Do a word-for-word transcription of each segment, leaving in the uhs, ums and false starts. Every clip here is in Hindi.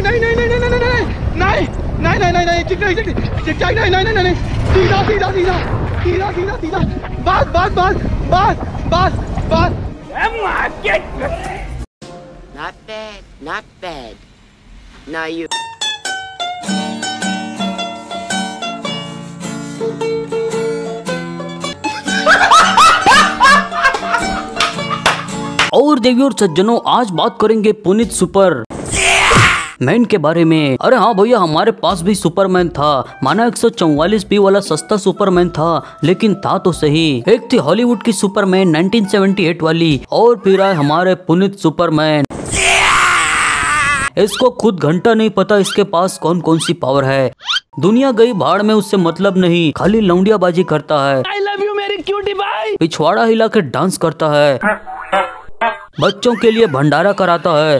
नहीं नहीं नहीं नहीं नहीं नहीं नहीं नहीं नहीं नहीं चिकना चिकना नहीं नहीं नहीं नहीं सीधा सीधा सीधा सीधा सीधा सीधा बस बस बस बस बस बस Not bad, not bad. Now you. और देवी और सज्जनों, आज बात करेंगे पुनीत सुपर मैन के बारे में। अरे हाँ भैया, हमारे पास भी सुपरमैन था, माना एक सौ चौवालीस पी वाला सस्ता सुपरमैन था, लेकिन था तो सही। एक थी हॉलीवुड की सुपरमैन नाइनटीन सेवेंटी एट वाली, और फिर आए हमारे पुनीत सुपरमैन। इसको खुद घंटा नहीं पता इसके पास कौन कौन सी पावर है। दुनिया गई भाड़ में उससे मतलब नहीं, खाली लौंडियाबाजी करता है। आई लव यू मेरी क्यूटी भाई। पिछवाड़ा हिला के डांस करता है, बच्चों के लिए भंडारा कराता है।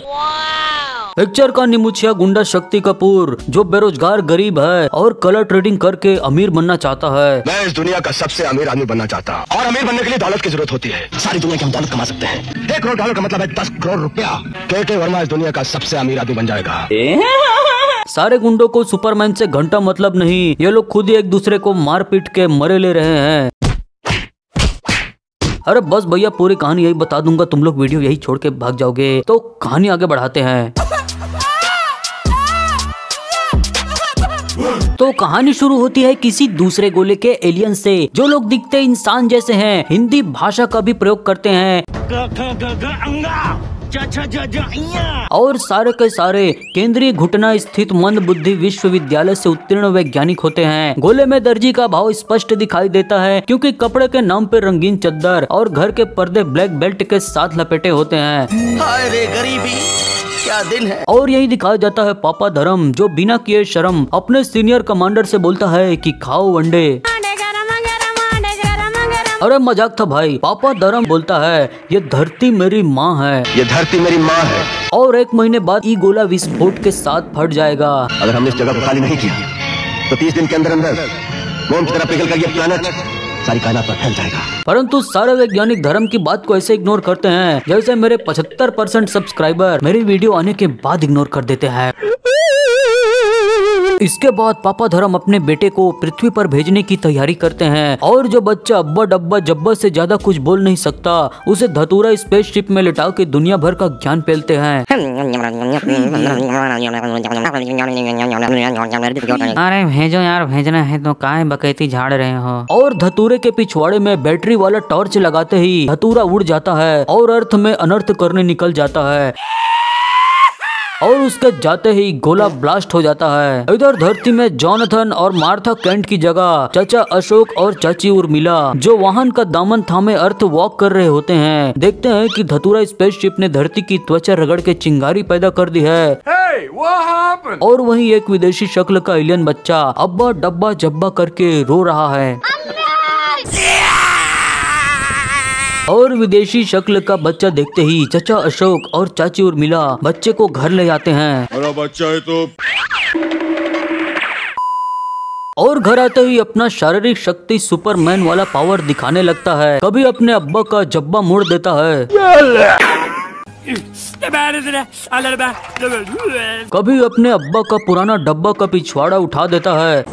पिक्चर का निमुछिया गुंडा शक्ति कपूर, जो बेरोजगार गरीब है और कलर ट्रेडिंग करके अमीर बनना चाहता है। मैं इस दुनिया का सबसे अमीर आदमी बनना चाहता हूँ, और अमीर बनने के लिए दौलत की जरूरत होती है। सारी दुनिया की हम दौलत कमा सकते हैं। एक करोड़ डॉलर का मतलब है दस करोड़ रुपया। के के वर्मा इस दुनिया का सबसे अमीर आदमी बन जाएगा। सारे गुंडों को सुपरमैन से घंटा मतलब नहीं, ये लोग खुद ही एक दूसरे को मार पीट के मरे ले रहे हैं। अरे बस भैया, पूरी कहानी यही बता दूंगा, तुम लोग वीडियो यही छोड़ के भाग जाओगे। तो कहानी आगे बढ़ाते हैं। तो कहानी शुरू होती है किसी दूसरे गोले के एलियन से, जो लोग दिखते इंसान जैसे हैं, हिंदी भाषा का भी प्रयोग करते हैं, और सारे के सारे केंद्रीय घुटना स्थित मंद बुद्धि विश्वविद्यालय से उत्तीर्ण वैज्ञानिक होते हैं। गोले में दर्जी का भाव स्पष्ट दिखाई देता है, क्योंकि कपड़े के नाम पर रंगीन चद्दर और घर के पर्दे ब्लैक बेल्ट के साथ लपेटे होते हैं। हाय रे गरीबी, क्या दिन है। और यही दिखाया जाता है पापा धर्म, जो बिना किए शर्म अपने सीनियर कमांडर से बोलता है कि खाओ अंडे। अरे मजाक था भाई, पापा धर्म बोलता है ये धरती मेरी माँ है, ये धरती मेरी माँ है। और एक महीने बाद ये गोला विस्फोट के साथ फट जाएगा। अगर हमने इस जगह को खाली नहीं किया तो तीस दिन के अंदर अंदर बम की तरह पिघलकर ये प्लैनेट सारी कायनात पर फैल जाएगा। परंतु सारे वैज्ञानिक धर्म की बात को ऐसे इग्नोर करते हैं, जैसे मेरे पचहत्तर परसेंट सब्सक्राइबर मेरी वीडियो आने के बाद इग्नोर कर देते हैं। इसके बाद पापा धर्म अपने बेटे को पृथ्वी पर भेजने की तैयारी करते हैं, और जो बच्चा अब्बा डब्बा जब्बा से ज्यादा कुछ बोल नहीं सकता, उसे धतूरा स्पेसशिप में लिटा के दुनिया भर का ज्ञान फैलते हैं। अरे भेजो यार, भेजना है तो काहे बकैती झाड़ रहे हो। और धतूरे के पिछवाड़े में बैटरी वाला टॉर्च लगाते ही धतूरा उड़ जाता है और अर्थ में अनर्थ करने निकल जाता है, और उसके जाते ही गोला ब्लास्ट हो जाता है। इधर धरती में जॉनथन और मार्था कैंट की जगह चचा अशोक और चाची उर्मिला, जो वाहन का दामन थामे अर्थ वॉक कर रहे होते हैं, देखते हैं कि धतूरा स्पेसशिप ने धरती की त्वचा रगड़ के चिंगारी पैदा कर दी है। hey, what happened? और वहीं एक विदेशी शक्ल का एलियन बच्चा अब्बा डब्बा जब्बा करके रो रहा है, और विदेशी शक्ल का बच्चा देखते ही चचा अशोक और चाची उर्मिला बच्चे को घर ले जाते हैं। अरे बच्चा है तो। और घर आते ही अपना शारीरिक शक्ति सुपरमैन वाला पावर दिखाने लगता है, कभी अपने अब्बा का जब्बा मोड़ देता है, कभी अपने अब्बा का पुराना डब्बा का पिछवाड़ा उठा देता है।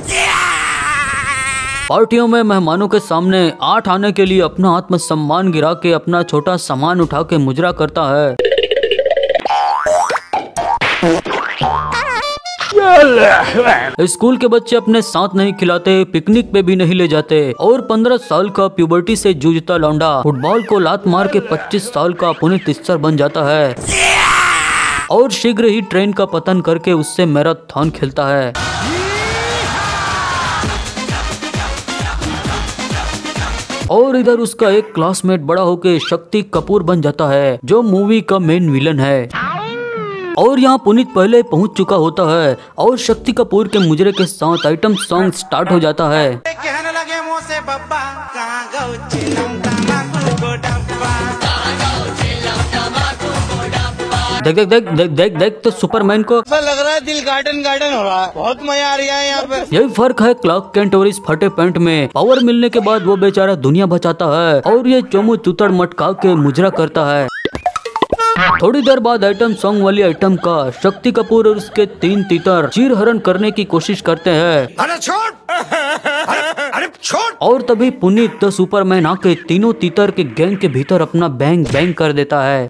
पार्टियों में मेहमानों के सामने आठ आने के लिए अपना आत्मसम्मान गिरा के अपना छोटा सामान उठा के मुजरा करता है। स्कूल के बच्चे अपने साथ नहीं खिलाते, पिकनिक पे भी नहीं ले जाते, और पंद्रह साल का प्यूबर्टी से जूझता लौंडा फुटबॉल को लात मार के पच्चीस साल का पुनीत ईश्वर बन जाता है, और शीघ्र ही ट्रेन का पतन करके उससे मैराथन खेलता है। और इधर उसका एक क्लासमेट बड़ा होके शक्ति कपूर बन जाता है, जो मूवी का मेन विलन है। और यहाँ पुनीत पहले पहुँच चुका होता है, और शक्ति कपूर के मुजरे के साथ आइटम सॉन्ग स्टार्ट हो जाता है। कहने लगे मुँह से बब्बा कांगो चिलम तमाकू को डब्बा, कांगो चिलम तमाकू को डब्बा। देख देख देख देख देख देख तो सुपरमैन को लग रहा है दिल गार्डन गार्डन हो रहा है, बहुत मजा आ रहा है यहाँ पे। यही फर्क है क्लॉक कैंट और इस फटे पैंट में। पावर मिलने के बाद वो बेचारा दुनिया बचाता है, और ये चोमू चुतड़ मटका के मुजरा करता है। थोड़ी देर बाद आइटम सॉन्ग वाली आइटम का शक्ति कपूर और उसके तीन तीतर चीर हरण करने की कोशिश करते हैं। अरे छोड़, अरे, अरे छोड़। और तभी पुनीत द सुपरमैन आके तीनों तीतर के गैंग के भीतर अपना बैंग बैंग कर देता है।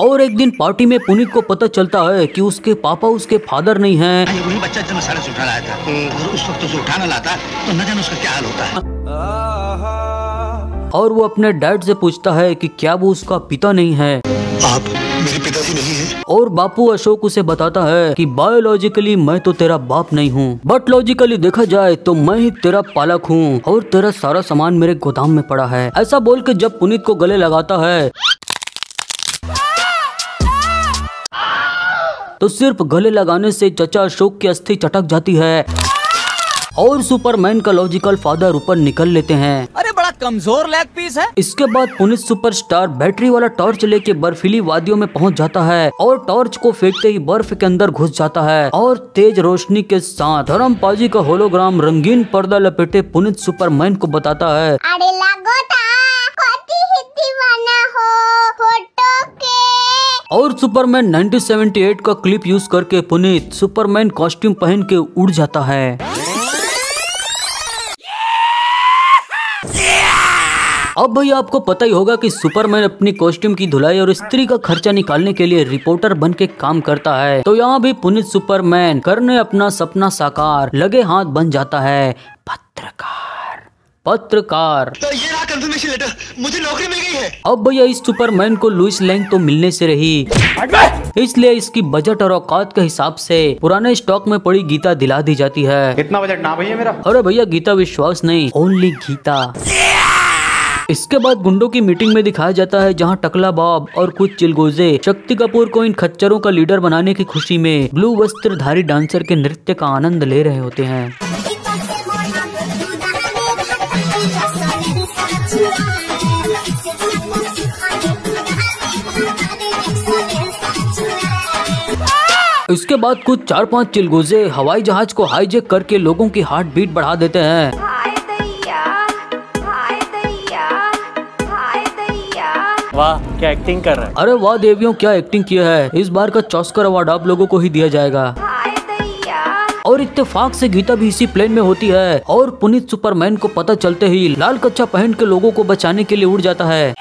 और एक दिन पार्टी में पुनीत को पता चलता है कि उसके पापा उसके फादर नहीं हैं। है बच्चा जब साढ़े से उठा रहा था और उस वक्त उसे उठाना लाता तो न जाने उसका क्या हाल होता है। और वो अपने डैड से पूछता है कि क्या वो उसका पिता नहीं है। आप मेरे पिताजी नहीं है। और बापू अशोक उसे बताता है कि बायोलॉजिकली मैं तो तेरा बाप नहीं हूँ, बट लॉजिकली देखा जाए तो मैं ही तेरा पालक हूँ और तेरा सारा सामान मेरे गोदाम में पड़ा है। ऐसा बोल के जब पुनीत को गले लगाता है तो सिर्फ गले लगाने से चचा अशोक की अस्थि चटक जाती है और सुपरमैन का लॉजिकल फादर ऊपर निकल लेते हैं। अरे बड़ा कमजोर लेग पीस है। इसके बाद पुनीत सुपरस्टार बैटरी वाला टॉर्च लेके बर्फीली वादियों में पहुंच जाता है और टॉर्च को फेंकते ही बर्फ के अंदर घुस जाता है और तेज रोशनी के साथ धर्मपाजी का होलोग्राम रंगीन पर्दा लपेटे पुनीत सुपरमैन को बताता है। अरे और सुपरमैन नाइनटीन सेवेंटी एट का क्लिप यूज करके पुनीत सुपरमैन कॉस्ट्यूम पहन के उड़ जाता है। अब भाई आपको पता ही होगा कि सुपरमैन अपनी कॉस्ट्यूम की धुलाई और इस्त्री का खर्चा निकालने के लिए रिपोर्टर बन के काम करता है, तो यहाँ भी पुनीत सुपरमैन करने अपना सपना साकार लगे हाथ बन जाता है पत्रकार। पत्रकार तो ये रहा कंफर्मेशन लेटर, मुझे नौकरी मिल गई है। अब भैया इस सुपरमैन को लुइस लेन तो मिलने से रही, इसलिए इसकी बजट और औकात के हिसाब से पुराने स्टॉक में पड़ी गीता दिला दी जाती है। कितना बजट ना भैया मेरा? अरे भैया गीता विश्वास नहीं, ओनली गीता। इसके बाद गुंडों की मीटिंग में दिखाया जाता है जहां टकला बाब और कुछ चिलगोजे शक्ति कपूर को इन खच्चरों का लीडर बनाने की खुशी में ब्लू वस्त्रधारी डांसर के नृत्य का आनंद ले रहे होते हैं। इसके बाद कुछ चार पांच चिलगोजे हवाई जहाज को हाईजेक करके लोगों की हार्ट बीट बढ़ा देते हैं। हाय दैया, हाय दैया, हाय दैया। वाह क्या एक्टिंग कर रहा है। अरे वाह देवियों क्या एक्टिंग किया है। इस बार का चॉस्कर अवार्ड आप लोगों को ही दिया जाएगा। और इत्तेफाक से गीता भी इसी प्लेन में होती है और पुनीत सुपरमैन को पता चलते ही लाल कच्छा पहन के लोगों को बचाने के लिए उड़ जाता है।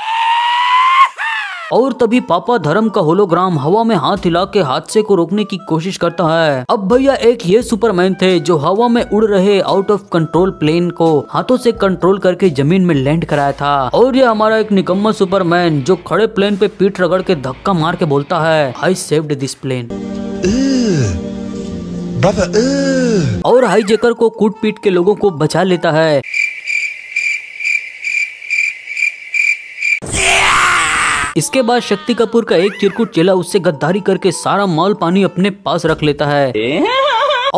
और तभी पापा धर्म का होलोग्राम हवा में हाथ हिला के हादसे को रोकने की कोशिश करता है। अब भैया एक ये सुपरमैन थे जो हवा में उड़ रहे आउट ऑफ कंट्रोल प्लेन को हाथों से कंट्रोल करके जमीन में लैंड कराया था, और ये हमारा एक निकम्मा सुपरमैन जो खड़े प्लेन पे पीठ रगड़ के धक्का मार के बोलता है आई सेव्ड दिस प्लेन और हाईजेकर को कूट पीट के लोगों को बचा लेता है। इसके बाद शक्ति कपूर का एक चिरकुट चेला उससे गद्दारी करके सारा माल पानी अपने पास रख लेता है।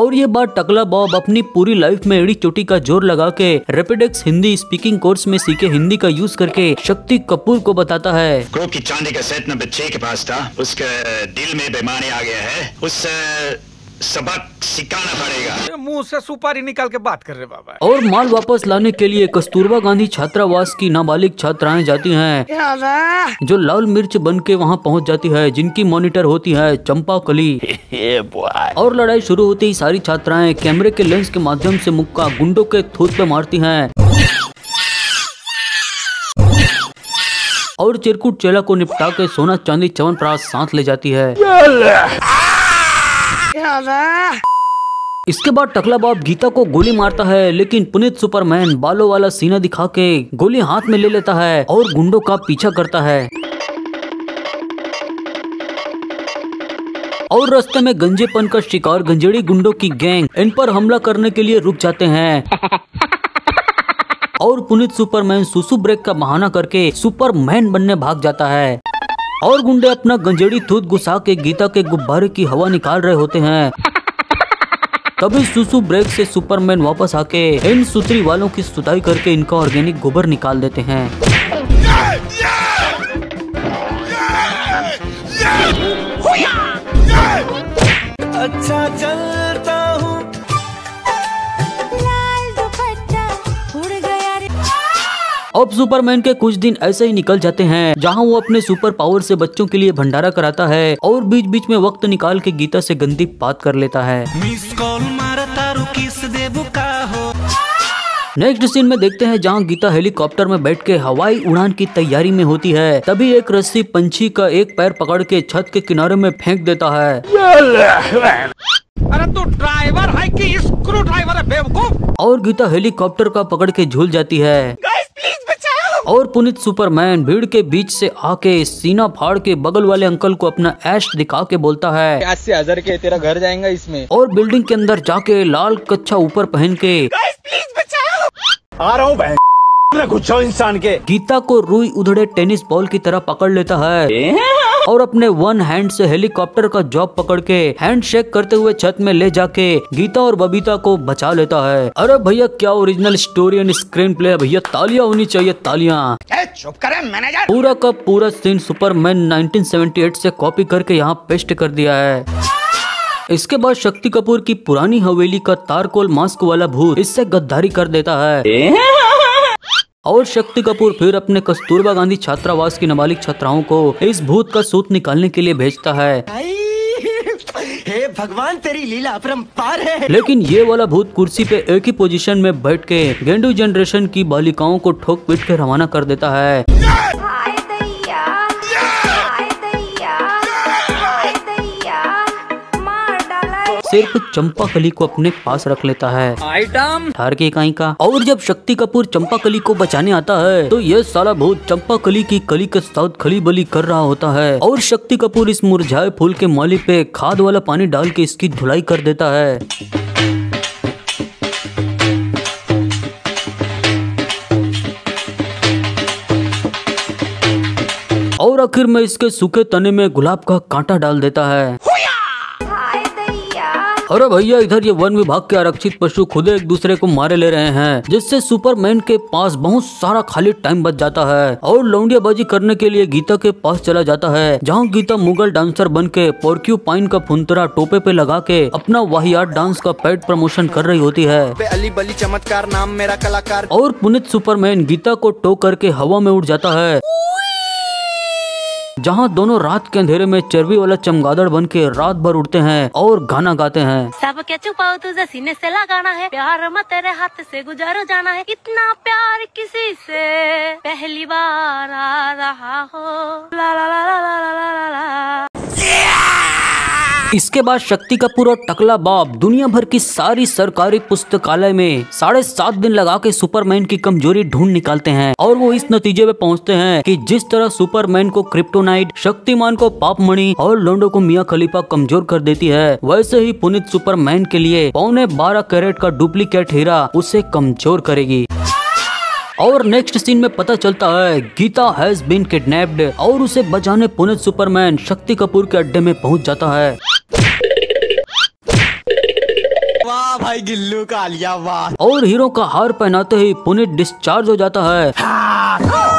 और ये बात टकला बॉब अपनी पूरी लाइफ में एड़ी चोटी का जोर लगा के रेपिडेक्स हिंदी स्पीकिंग कोर्स में सीखे हिंदी का यूज करके शक्ति कपूर को बताता है। क्रोक की चांदी का सेट नंबर छह के पास था, उसके दिल में बेमानी आ गया है, उस सबक सिखाना पड़ेगा। मुंह से सुपारी निकाल के बात कर रहे बाबा। और माल वापस लाने के लिए कस्तूरबा गांधी छात्रावास की नाबालिग छात्राएं जाती हैं, जो लाल मिर्च बन के वहाँ पहुँच जाती है, जिनकी मॉनिटर होती है चंपा कली। और लड़ाई शुरू होते ही सारी छात्राएं कैमरे के लेंस के माध्यम से मुक्का गुंडों के थूत पे मारती हैं और चिरकुट चेला को निपटा के सोना चांदी चवनप्राश साथ ले जाती है। इसके बाद टकला बाब गीता को गोली मारता है, लेकिन पुनीत सुपरमैन बालों वाला सीना दिखा के गोली हाथ में ले लेता है और गुंडों का पीछा करता है। और रास्ते में गंजेपन का शिकार गंजेड़ी गुंडों की गैंग इन पर हमला करने के लिए रुक जाते हैं और पुनीत सुपरमैन सुसु ब्रेक का बहाना करके सुपरमैन बनने भाग जाता है। और गुंडे अपना गंजेड़ी थूत घुसा के गीता के गुब्बारे की हवा निकाल रहे होते हैं। तभी सुसु ब्रेक से सुपरमैन वापस आके इन सुतरी वालों की सुताई करके इनका ऑर्गेनिक गोबर निकाल देते हैं। अच्छा चलता हूँ अब सुपरमैन के कुछ दिन ऐसे ही निकल जाते हैं जहां वो अपने सुपर पावर से बच्चों के लिए भंडारा कराता है और बीच बीच में वक्त निकाल के गीता से गंदी बात कर लेता है। नेक्स्ट सीन में देखते हैं जहां गीता हेलीकॉप्टर में बैठ के हवाई उड़ान की तैयारी में होती है, तभी एक रस्सी पंछी का एक पैर पकड़ के छत के किनारे में फेंक देता है। अरे तो ड्राइवर है कि स्क्रू ड्राइवर है बेवकूफ, और गीता हेलीकॉप्टर का पकड़ के झूल जाती है। और पुनीत सुपरमैन भीड़ के बीच से आके सीना फाड़ के बगल वाले अंकल को अपना ऐश दिखा के बोलता है आज से हजार के तेरा घर जाएगा इसमें, और बिल्डिंग के अंदर जाके लाल कच्छा ऊपर पहन के आ रहा हूँ बहन गुच्छा इंसान के गीता को रुई उधड़े टेनिस बॉल की तरह पकड़ लेता है और अपने वन हैंड से हेलीकॉप्टर का जॉब पकड़ के हैंड शेक करते हुए छत में ले जाके गीता और बबीता को बचा लेता है। अरे भैया क्या original story and screenplay, भैया तालियां होनी चाहिए, तालियां। चुप करें मैनेजर। पूरा का पूरा scene Superman nineteen seventy eight से कॉपी करके यहाँ पेस्ट कर दिया है। इसके बाद शक्ति कपूर की पुरानी हवेली का तारकोल मास्क वाला भूत इससे गद्दारी कर देता है और शक्ति कपूर फिर अपने कस्तूरबा गांधी छात्रावास की नाबालिग छात्राओं को इस भूत का सूत निकालने के लिए भेजता है। हे भगवान तेरी लीला अपरंपार है। लेकिन ये वाला भूत कुर्सी पे एक ही पोजीशन में बैठ के गेंडू जनरेशन की बालिकाओं को ठोक पीट के रवाना कर देता है। सिर्फ चंपा कली को अपने पास रख लेता है आइटम हार के इकाई का। और जब शक्ति कपूर चंपा कली को बचाने आता है तो ये साला भूत चंपा कली की कली के साथ खली बली कर रहा होता है और शक्ति कपूर इस मुरझाए फूल के माली पे खाद वाला पानी डाल के इसकी धुलाई कर देता है। और आखिर में इसके सूखे तने में गुलाब का कांटा डाल देता है। अरे भैया इधर ये वन विभाग के आरक्षित पशु खुद एक दूसरे को मारे ले रहे हैं, जिससे सुपरमैन के पास बहुत सारा खाली टाइम बच जाता है और लौंडियाबाजी करने के लिए गीता के पास चला जाता है, जहां गीता मुगल डांसर बन के पोर्क्यूपाइन का फुंतरा टोपे पे लगा के अपना वाहियात डांस का पेड प्रमोशन कर रही होती है। अली बली चमत्कार नाम मेरा कलाकार। और पुनीत सुपरमैन गीता को टो करके हवा में उड़ जाता है, जहां दोनों रात के अंधेरे में चर्बी वाला चमगादड़ बन के रात भर उड़ते हैं और गाना गाते हैं। सब क्या छुपाओ तुझे सीने से लगाना है, प्यार में तेरे हाथ से गुजारो जाना है, इतना प्यार किसी से पहली बार आ रहा हो ला ला ला ला ला ला ला। इसके बाद शक्ति कपूर और टकला बाब दुनिया भर की सारी सरकारी पुस्तकालय में साढ़े सात दिन लगा के सुपरमैन की कमजोरी ढूंढ निकालते हैं और वो इस नतीजे पे पहुंचते हैं कि जिस तरह सुपरमैन को क्रिप्टोनाइट, शक्तिमान को पापमणि और लोंडो को मियां खलीफा कमजोर कर देती है, वैसे ही पुनीत सुपरमैन के लिए पौने बारह कैरेट का डुप्लीकेट हीरा उसे कमजोर करेगी। और नेक्स्ट सीन में पता चलता है गीता हैज बीन किडनैप्ड और उसे बचाने पुनीत सुपरमैन शक्ति कपूर के अड्डे में पहुंच जाता है। वाह भाई गिल्लू कालिया वाह। और हीरो का हार पहनाते ही पुनीत डिस्चार्ज हो जाता है। हाँ। हाँ।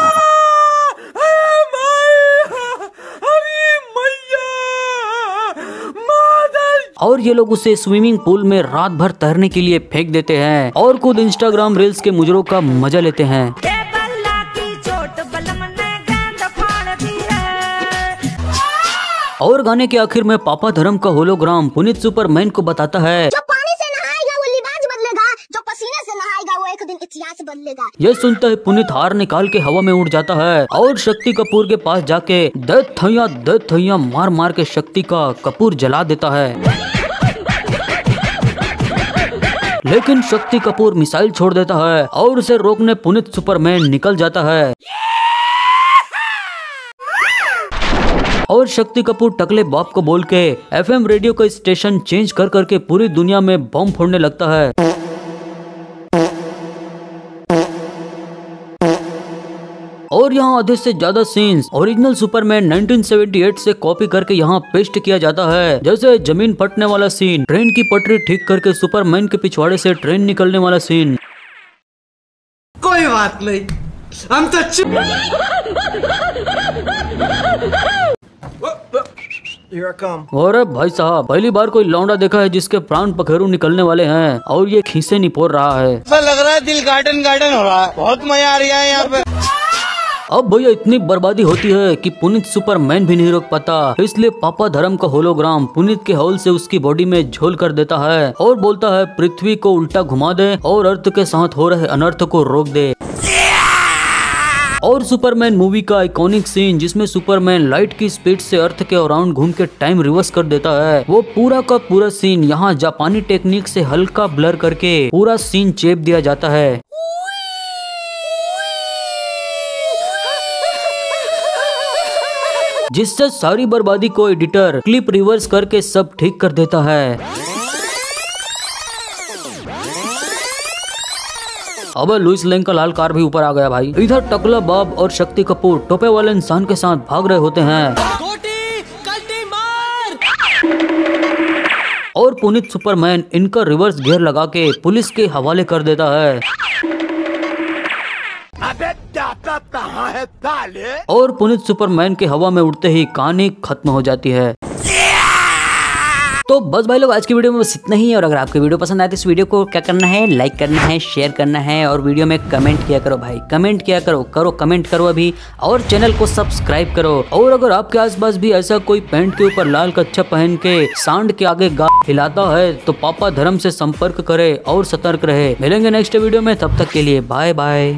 और ये लोग उसे स्विमिंग पूल में रात भर तैरने के लिए फेंक देते हैं और खुद इंस्टाग्राम रील्स के मुजरों का मजा लेते हैं। और गाने के आखिर में पापा धर्म का होलोग्राम पुनीत सुपरमैन को बताता है इतिहास बदलेगा। ये सुनते ही पुनीत हार निकाल के हवा में उड़ जाता है और शक्ति कपूर के पास जाके दर्द थैया दर्द थैया मार मार के शक्ति का कपूर जला देता है। लेकिन शक्ति कपूर मिसाइल छोड़ देता है और उसे रोकने पुनीत सुपरमैन निकल जाता है और शक्ति कपूर टकले बाप को बोल के एफएम रेडियो का स्टेशन चेंज कर करके पूरी दुनिया में बम फोड़ने लगता है। और यहाँ आधे से ज्यादा scenes original Superman nineteen seventy eight से कॉपी करके यहाँ पेस्ट किया जाता है, जैसे जमीन फटने वाला सीन, ट्रेन की पटरी ठीक करके सुपरमैन के पिछवाड़े से ट्रेन निकलने वाला सीन। कोई बात नहीं हम तो और भाई साहब पहली बार कोई लौंडा देखा है जिसके प्राण पखेरु निकलने वाले हैं और ये खीसे निपोर रहा है। लग रहा है दिल गार्डन गार्डन हो रहा है, बहुत मजा आ रहा है यहाँ पे। अब भैया इतनी बर्बादी होती है कि पुनीत सुपरमैन भी नहीं रोक पाता, इसलिए पापा धर्म का होलोग्राम पुनीत के हॉल से उसकी बॉडी में झोल कर देता है और बोलता है पृथ्वी को उल्टा घुमा दे और अर्थ के साथ हो रहे अनर्थ को रोक दे। और सुपरमैन मूवी का आइकॉनिक सीन जिसमें सुपरमैन लाइट की स्पीड से अर्थ के अराउंड घूम के टाइम रिवर्स कर देता है, वो पूरा का पूरा सीन यहाँ जापानी टेक्निक से हल्का ब्लर करके पूरा सीन चेप दिया जाता है। जिससे सारी बर्बादी को एडिटर क्लिप रिवर्स करके सब ठीक कर देता है। अब लुइस लेन का लाल कार भी ऊपर आ गया भाई। इधर टकला बाब और शक्ति कपूर टोपे वाले इंसान के साथ भाग रहे होते हैं और पुनीत सुपरमैन इनका रिवर्स गियर लगा के पुलिस के हवाले कर देता है। अबे जाता कहाँ है साले? और पुनीत सुपरमैन के हवा में उड़ते ही कहानी खत्म हो जाती है। तो बस भाई लोग आज की वीडियो में बस इतना ही है और अगर आपकी वीडियो पसंद आए तो इस वीडियो को क्या करना है, लाइक करना है, शेयर करना है और वीडियो में कमेंट किया करो भाई, कमेंट किया करो करो कमेंट करो अभी, और चैनल को सब्सक्राइब करो। और अगर आपके आसपास भी ऐसा कोई पैंट के ऊपर लाल कच्छा पहन के सांड के आगे गाल हिलाता है तो पापा धर्म से संपर्क करे और सतर्क रहे। मिलेंगे नेक्स्ट वीडियो में, तब तक के लिए बाय बाय।